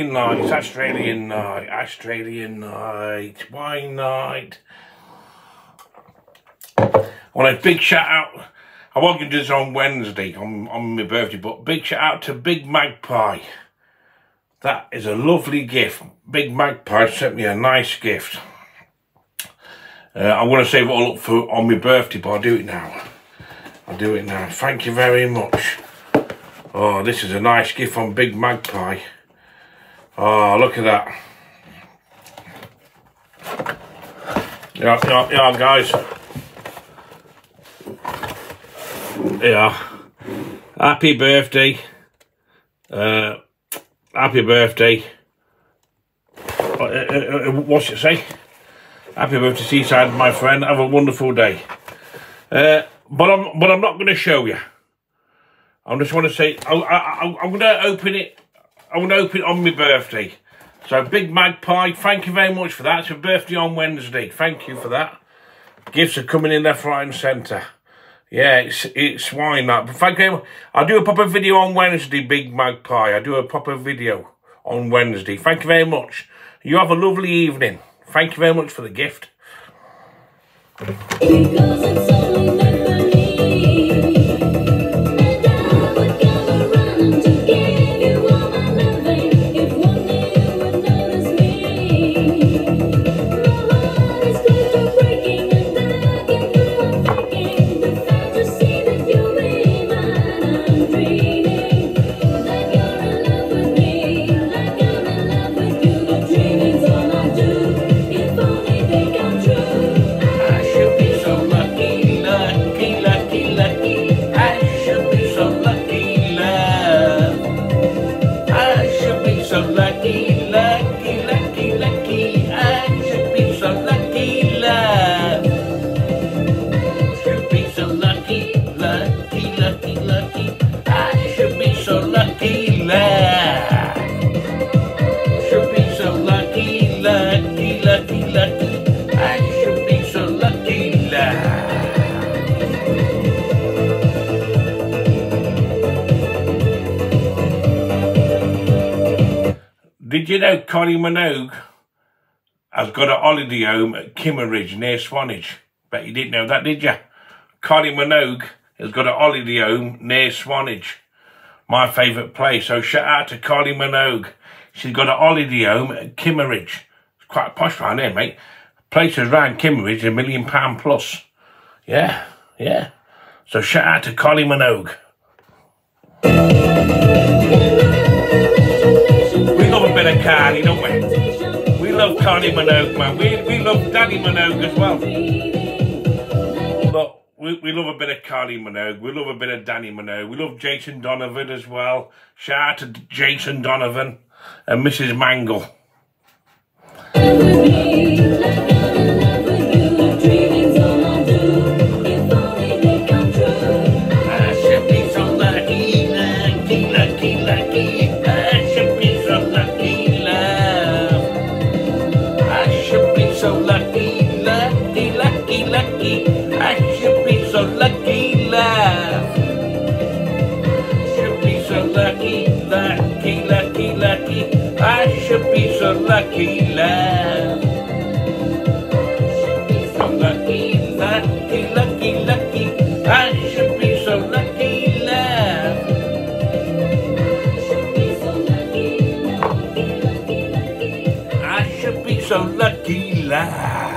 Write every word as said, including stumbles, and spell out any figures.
Australian night, it's Australian night, Australian night, wine night. I want a big shout out, I won't do this on Wednesday, on, on my birthday, but big shout out to Big Magpie. That is a lovely gift. Big Magpie sent me a nice gift. Uh, I want to save it all up for on my birthday, but I'll do it now. I'll do it now. Thank you very much. Oh, this is a nice gift from Big Magpie. Oh, look at that. Yeah, yeah, yeah, guys. Yeah. Happy birthday. Uh, happy birthday. Uh, uh, uh, what's it say? Happy birthday, Seaside, my friend. Have a wonderful day. Uh, but I'm, but I'm not going to show you. I just want to say, I, I, I'm going to open it. I'm going to open it on my birthday. So, Big Magpie, thank you very much for that. It's a birthday on Wednesday. Thank you for that. Gifts are coming in left, right, and centre. Yeah, it's it's wine that. But thank you. I do a proper video on Wednesday, Big Magpie. I do a proper video on Wednesday. Thank you very much. You have a lovely evening. Thank you very much for the gift. Did you know Connie Minogue has got a holiday home at Kimmeridge near Swanage? Bet you didn't know that, did you? Connie Minogue has got a holiday home near Swanage, my favourite place. So shout out to Carly Minogue. She's got a holiday home at Kimmeridge. It's quite posh round here, mate. Places around Kimmeridge, a million pound plus. Yeah, yeah. So shout out to Carly Minogue. We love a bit of Carly, don't we? We love Carly Minogue, man. We, we love Dannii Minogue as well. Look, we, we love a bit of Carly Minogue. We love a bit of Dannii Minogue. We love Jason Donovan as well. Shout out to Jason Donovan and Missus Mangle. I should be so lucky, love. So lucky, lucky, lucky, lucky. I should be so lucky, love. I should be so lucky, lucky, lucky, lucky. I should be so lucky, love.